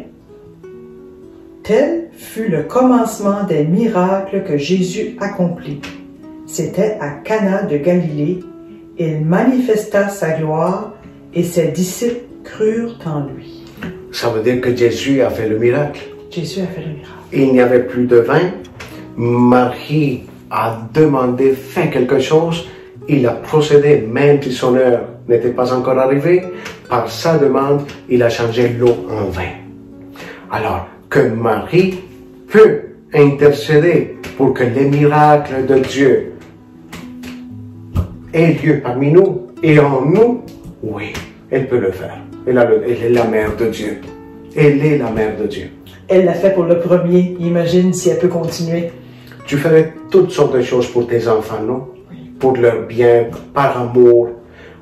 Tel fut le commencement des miracles que Jésus accomplit. C'était à Cana de Galilée. Il manifesta sa gloire et ses disciples crurent en lui. Ça veut dire que Jésus a fait le miracle. Jésus a fait le miracle. Il n'y avait plus de vin. Marie a demandé, fais quelque chose. Il a procédé, même si son heure n'était pas encore arrivée. Par sa demande, il a changé l'eau en vin. Alors que Marie peut intercéder pour que les miracles de Dieu aient lieu parmi nous et en nous, oui, elle peut le faire. Elle est la mère de Dieu. Elle est la mère de Dieu. Elle l'a fait pour le premier. Imagine si elle peut continuer. Tu ferais toutes sortes de choses pour tes enfants, non? Oui. Pour leur bien, par amour,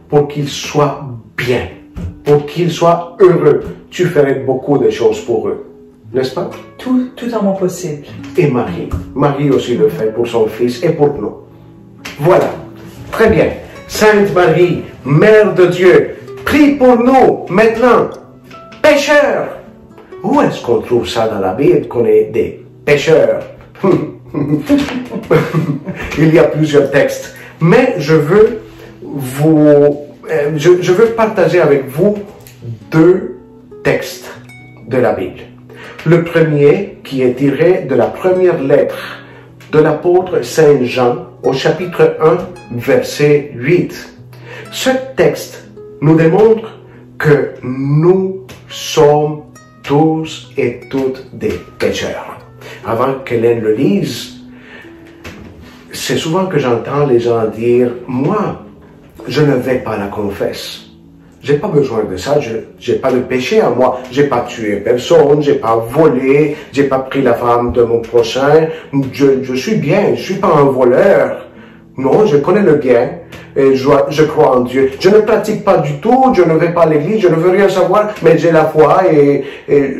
pour qu'ils soient bien. pour qu'ils soient heureux. Tu ferais beaucoup de choses pour eux, n'est-ce pas? Tout en mon possible. Et Marie aussi le fait pour son fils et pour nous. Voilà, très bien. Sainte Marie, Mère de Dieu, prie pour nous maintenant, pécheurs. Où est-ce qu'on trouve ça dans la Bible, qu'on est des pécheurs? Il y a plusieurs textes, mais je veux partager avec vous deux textes de la Bible. Le premier qui est tiré de la première lettre de l'apôtre Saint Jean au chapitre 1, verset 8. Ce texte nous démontre que nous sommes tous et toutes des pécheurs. Avant qu'Hélène le lise, c'est souvent que j'entends les gens dire « Moi, je ne vais pas à la confesse. J'ai pas besoin de ça, j'ai pas de péché à moi. J'ai pas tué personne, j'ai pas volé, j'ai pas pris la femme de mon prochain. Je suis bien, je suis pas un voleur. Non, je connais le bien et je crois en Dieu. Je ne pratique pas du tout, je ne vais pas à l'église, je ne veux rien savoir, mais j'ai la foi et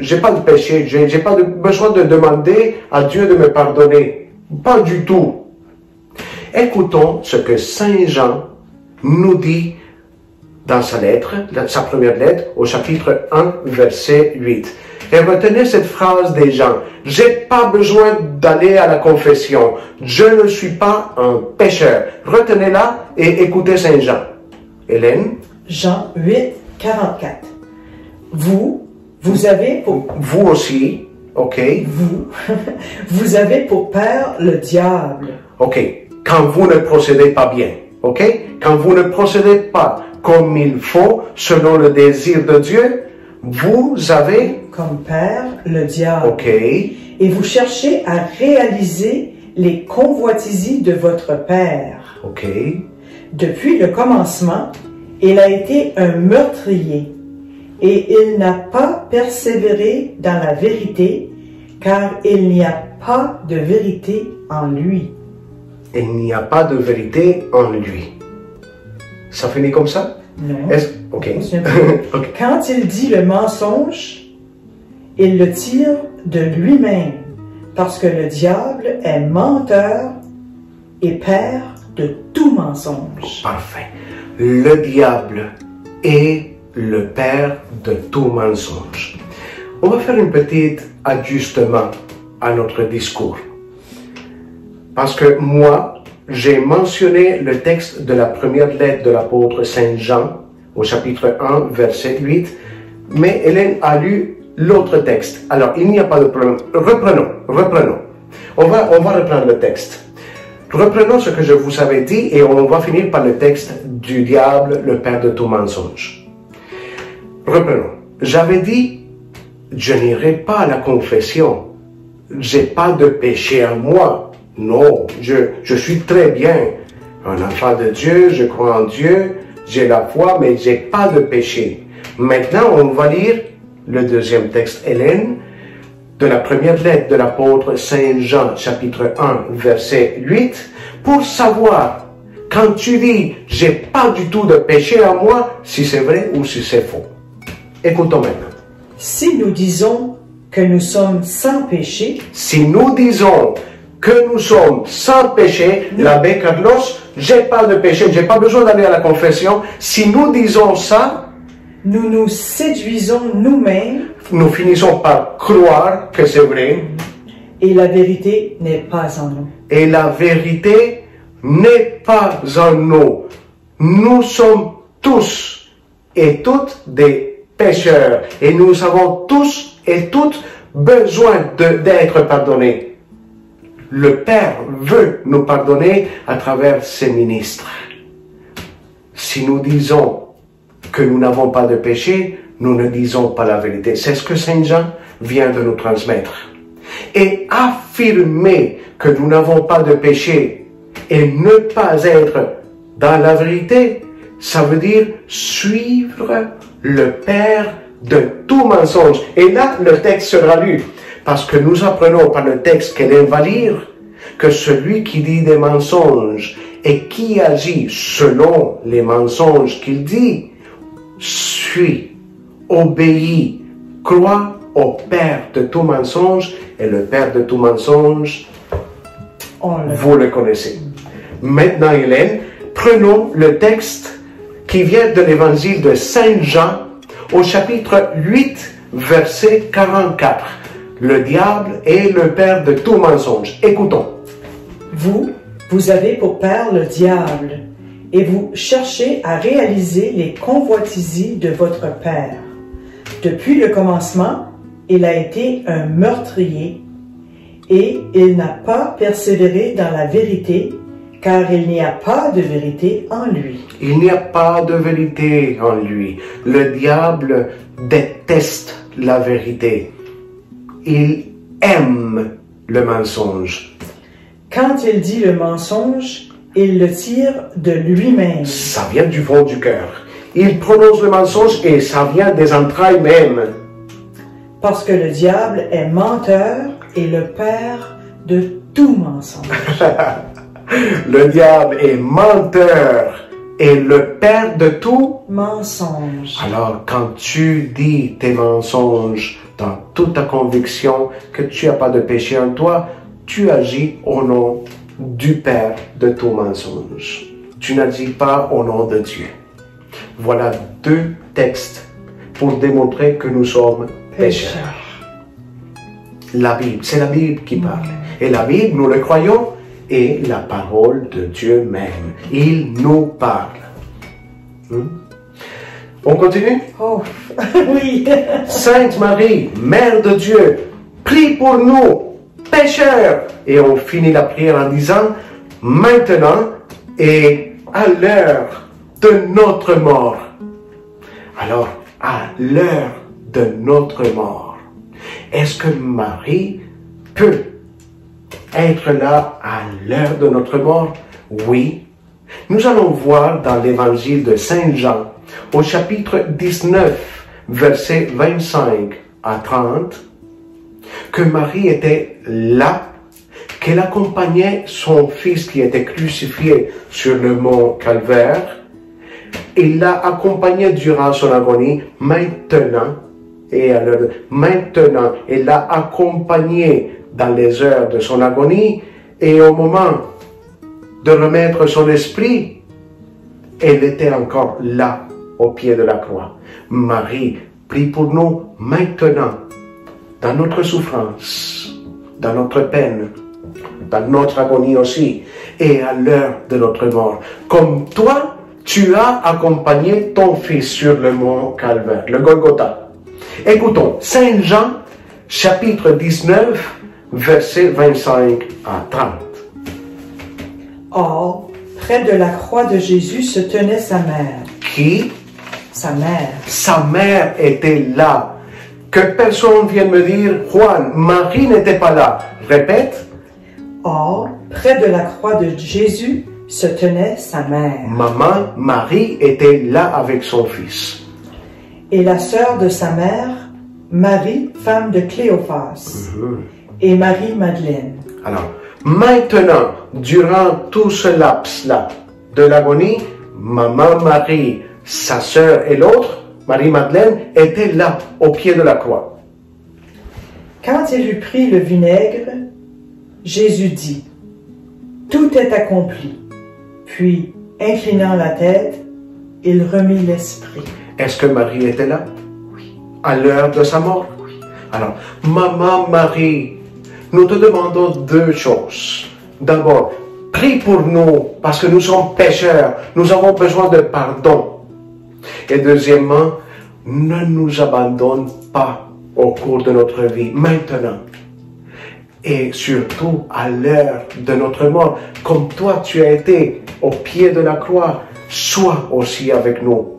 j'ai pas de péché. J'ai pas besoin de demander à Dieu de me pardonner. Pas du tout. » Écoutons ce que Saint Jean nous dit dans sa lettre, sa première lettre, au chapitre 1, verset 8. Et retenez cette phrase des gens. « J'ai pas besoin d'aller à la confession. Je ne suis pas un pécheur. » Retenez-la et écoutez Saint Jean. Hélène? Jean 8, 44. Vous avez pour... Vous aussi, ok. Vous avez pour père le diable. Ok. Quand vous ne procédez pas bien, ok? Quand vous ne procédez pas comme il faut, selon le désir de Dieu, vous avez... Comme père, le diable. Ok. Et vous cherchez à réaliser les convoitises de votre père. Ok. Depuis le commencement, il a été un meurtrier et il n'a pas persévéré dans la vérité, car il n'y a pas de vérité en lui. Il n'y a pas de vérité en lui. Ça finit comme ça? Non. Okay. Okay. Quand il dit le mensonge, il le tire de lui-même, parce que le diable est menteur et père de tout mensonge. Parfait. Le diable est le père de tout mensonge. On va faire un petit ajustement à notre discours. Parce que moi, j'ai mentionné le texte de la première lettre de l'apôtre Saint Jean, au chapitre 1, verset 8, mais Hélène a lu l'autre texte. Alors, il n'y a pas de problème. Reprenons. On va reprendre le texte. Reprenons ce que je vous avais dit et on va finir par le texte du diable, le père de tout mensonge. Reprenons. J'avais dit, je n'irai pas à la confession. J'ai pas de péché à moi. Non, je suis très bien, un enfant de Dieu, je crois en Dieu, j'ai la foi, mais j'ai pas de péché. Maintenant, on va lire le deuxième texte, Hélène, de la première lettre de l'apôtre Saint Jean, chapitre 1, verset 8, pour savoir, quand tu dis, j'ai pas du tout de péché à moi, si c'est vrai ou si c'est faux. Écoutons maintenant. Si nous disons que nous sommes sans péché, si nous disons que nous sommes sans péché, l'abbé Carlos, j'ai pas de péché, j'ai pas besoin d'aller à la confession. Si nous disons ça, nous nous séduisons nous-mêmes. Nous finissons par croire que c'est vrai. Et la vérité n'est pas en nous. Et la vérité n'est pas en nous. Nous sommes tous et toutes des pécheurs. Et nous avons tous et toutes besoin d'être pardonnés. Le Père veut nous pardonner à travers ses ministres. Si nous disons que nous n'avons pas de péché, nous ne disons pas la vérité. C'est ce que Saint Jean vient de nous transmettre. Et affirmer que nous n'avons pas de péché et ne pas être dans la vérité, ça veut dire suivre le Père de tout mensonge. Et là, le texte sera lu. Parce que nous apprenons par le texte qu'Hélène va lire que celui qui dit des mensonges et qui agit selon les mensonges qu'il dit suit obéis, crois au Père de tout mensonge, et le Père de tout mensonge, vous le connaissez. Maintenant, Hélène, prenons le texte qui vient de l'évangile de Saint Jean, au chapitre 8, verset 44. Le diable est le père de tout mensonge. Écoutons. Vous, vous avez pour père le diable, et vous cherchez à réaliser les convoitises de votre père. Depuis le commencement, il a été un meurtrier, et il n'a pas persévéré dans la vérité, car il n'y a pas de vérité en lui. Il n'y a pas de vérité en lui. Le diable déteste la vérité. Il aime le mensonge. Quand il dit le mensonge, il le tire de lui-même. Ça vient du fond du cœur. Il prononce le mensonge et ça vient des entrailles même. Parce que le diable est menteur et le père de tout mensonge. Le diable est menteur et le père de tout mensonge. Alors, quand tu dis tes mensonges dans toute ta conviction que tu n'as pas de péché en toi, tu agis au nom du père de tout mensonge. Tu n'agis pas au nom de Dieu. Voilà deux textes pour démontrer que nous sommes pécheurs. La Bible, c'est la Bible qui parle. Et la Bible, nous le croyons, et la parole de Dieu même. Il nous parle. On continue? Oh, oui! Sainte Marie, Mère de Dieu, prie pour nous, pécheurs! Et on finit la prière en disant, maintenant et à l'heure de notre mort. Alors, à l'heure de notre mort, est-ce que Marie peut être là à l'heure de notre mort? Oui. Nous allons voir dans l'évangile de Saint Jean, au chapitre 19, versets 25 à 30, que Marie était là, qu'elle accompagnait son fils qui était crucifié sur le mont Calvaire, et l'a accompagné durant son agonie. Maintenant, et à l'heure, maintenant, elle l'a accompagné dans les heures de son agonie, et au moment de remettre son esprit, elle était encore là, au pied de la croix. Marie prie pour nous maintenant, dans notre souffrance, dans notre peine, dans notre agonie aussi, et à l'heure de notre mort. Comme toi, tu as accompagné ton fils sur le mont Calvaire, le Golgotha. Écoutons, Saint Jean, chapitre 19, versets 25 à 30. Or, près de la croix de Jésus se tenait sa mère. Qui? Sa mère. Sa mère était là. Que personne vienne me dire, Juan, Marie n'était pas là. Répète. Or, près de la croix de Jésus se tenait sa mère. Maman, Marie était là avec son fils. Et la sœur de sa mère, Marie, femme de Cléophas. Et Marie-Madeleine. Alors, maintenant, durant tout ce laps-là de l'agonie, Maman Marie, sa sœur et l'autre, Marie-Madeleine, étaient là, au pied de la croix. Quand il eut pris le vinaigre, Jésus dit, « Tout est accompli. » Puis, inclinant la tête, il remit l'esprit. Est-ce que Marie était là? Oui. À l'heure de sa mort? Oui. Alors, Maman Marie, nous te demandons deux choses. D'abord, prie pour nous, parce que nous sommes pécheurs. Nous avons besoin de pardon. Et deuxièmement, ne nous abandonne pas au cours de notre vie, maintenant. Et surtout, à l'heure de notre mort, comme toi tu as été au pied de la croix, sois aussi avec nous.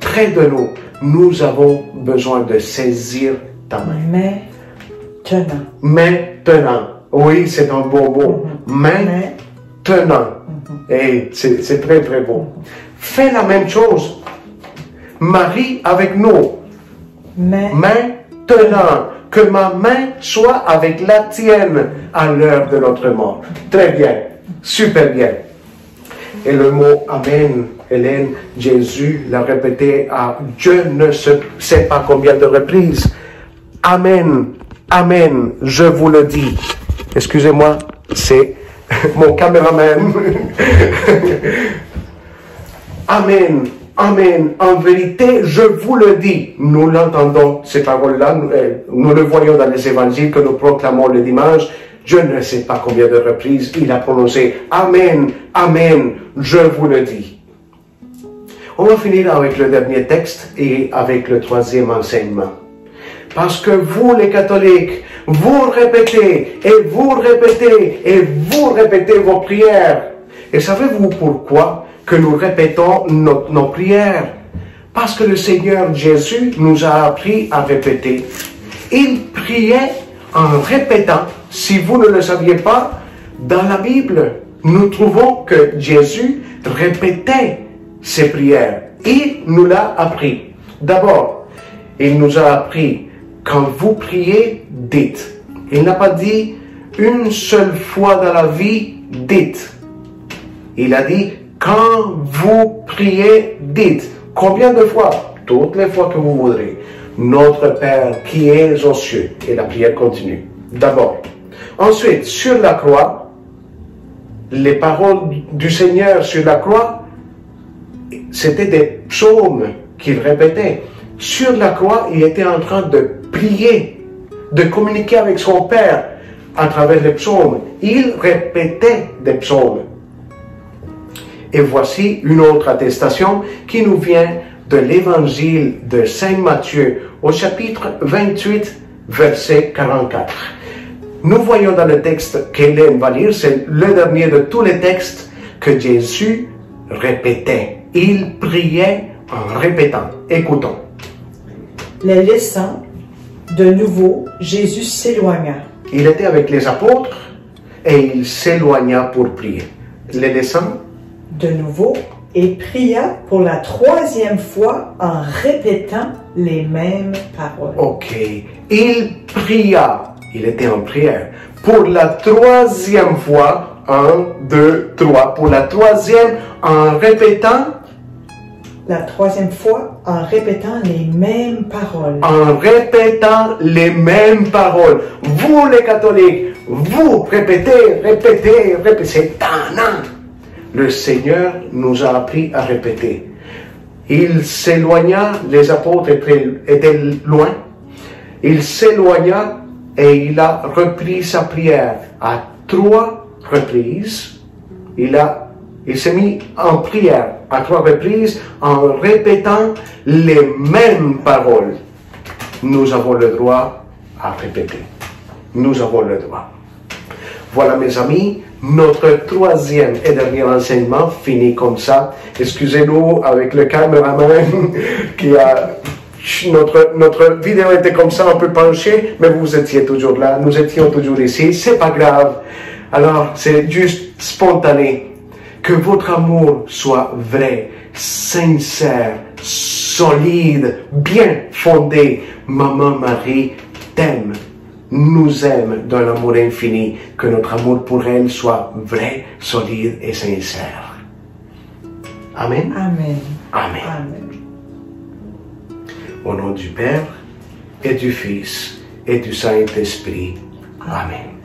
Près de nous, nous avons besoin de saisir ta main. Mais... maintenant. Maintenant. Oui, c'est un beau mot. Maintenant. Et c'est très, très beau. Fais la même chose. Marie avec nous. Maintenant. Que ma main soit avec la tienne à l'heure de notre mort. Très bien. Super bien. Et le mot Amen, Hélène, Jésus l'a répété à Dieu ne sait pas combien de reprises. Amen, Amen, je vous le dis. Excusez-moi, c'est mon caméraman. Amen, Amen, en vérité, je vous le dis. Nous l'entendons, ces paroles-là, nous le voyons dans les évangiles que nous proclamons le dimanche. Je ne sais pas combien de reprises il a prononcé « Amen, Amen, je vous le dis ». On va finir avec le dernier texte et avec le troisième enseignement. Parce que vous, les catholiques, vous répétez, et vous répétez, et vous répétez vos prières. Et savez-vous pourquoi que nous répétons nos prières? Parce que le Seigneur Jésus nous a appris à répéter. Il priait en répétant. Si vous ne le saviez pas, dans la Bible, nous trouvons que Jésus répétait ses prières. Il nous l'a appris. D'abord, il nous a appris, quand vous priez, dites. Il n'a pas dit une seule fois dans la vie, dites. Il a dit, quand vous priez, dites. Combien de fois? Toutes les fois que vous voudrez. Notre Père qui est aux cieux. Et la prière continue. D'abord. Ensuite, sur la croix, les paroles du Seigneur sur la croix, c'était des psaumes qu'il répétait. Sur la croix, il était en train de prier, de communiquer avec son Père à travers les psaumes. Il répétait des psaumes. Et voici une autre attestation qui nous vient de l'évangile de Saint Matthieu au chapitre 28, verset 44. Nous voyons dans le texte qu'Hélène va lire, c'est le dernier de tous les textes que Jésus répétait. Il priait en répétant. Écoutons. Les laissant, de nouveau, Jésus s'éloigna. Il était avec les apôtres et il s'éloigna pour prier. Les laissant, de nouveau, et pria pour la troisième fois en répétant les mêmes paroles. Ok. Il pria. Il était en prière. Pour la troisième fois, 1, 2, 3. Pour la troisième, en répétant. La troisième fois, en répétant les mêmes paroles. En répétant les mêmes paroles. Vous, les catholiques, vous répétez, répétez, répétez. C'est tannant. Le Seigneur nous a appris à répéter. Il s'éloigna, les apôtres étaient loin. Il s'éloigna. Et il a repris sa prière à 3 reprises. Il s'est mis en prière à 3 reprises en répétant les mêmes paroles. Nous avons le droit à répéter. Nous avons le droit. Voilà mes amis, notre troisième et dernier enseignement finit comme ça. Excusez-nous avec le caméraman qui a... Notre vidéo était comme ça, un peu penchée, mais vous étiez toujours là, nous étions toujours ici, c'est pas grave. Alors, c'est juste spontané. Que votre amour soit vrai, sincère, solide, bien fondé. Maman Marie t'aime, nous aime dans l'amour infini. Que notre amour pour elle soit vrai, solide et sincère. Amen. Amen. Amen. Amen. Au nom du Père, et du Fils, et du Saint-Esprit. Amen.